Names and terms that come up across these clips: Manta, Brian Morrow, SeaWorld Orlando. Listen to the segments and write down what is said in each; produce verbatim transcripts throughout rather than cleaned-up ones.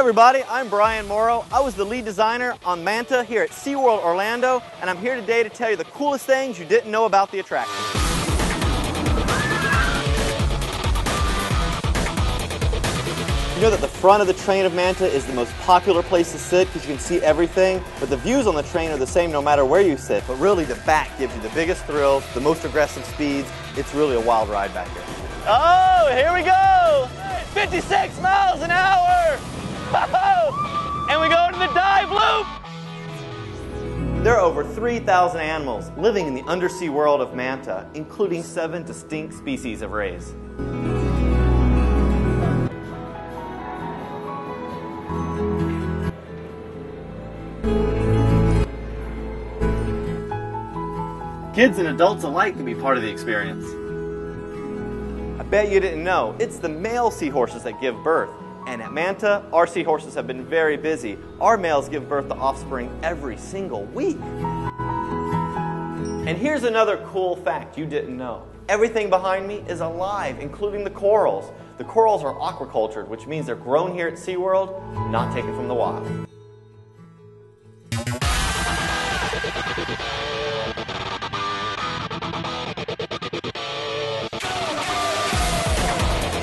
Hi everybody, I'm Brian Morrow. I was the lead designer on Manta here at SeaWorld Orlando, and I'm here today to tell you the coolest things you didn't know about the attraction. You know that the front of the train of Manta is the most popular place to sit because you can see everything, but the views on the train are the same no matter where you sit, but really the back gives you the biggest thrills, the most aggressive speeds. It's really a wild ride back here. Oh, here we go! fifty-six miles an hour! And we go to the dive loop! There are over three thousand animals living in the undersea world of Manta, including seven distinct species of rays. Kids and adults alike can be part of the experience. I bet you didn't know, it's the male seahorses that give birth. And at Manta, our seahorses have been very busy. Our males give birth to offspring every single week. And here's another cool fact you didn't know. Everything behind me is alive, including the corals. The corals are aquacultured, which means they're grown here at SeaWorld, not taken from the wild.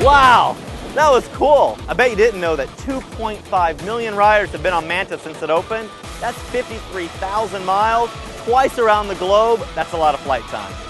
Wow! That was cool. I bet you didn't know that two point five million riders have been on Manta since it opened. That's fifty-three thousand miles, twice around the globe. That's a lot of flight time.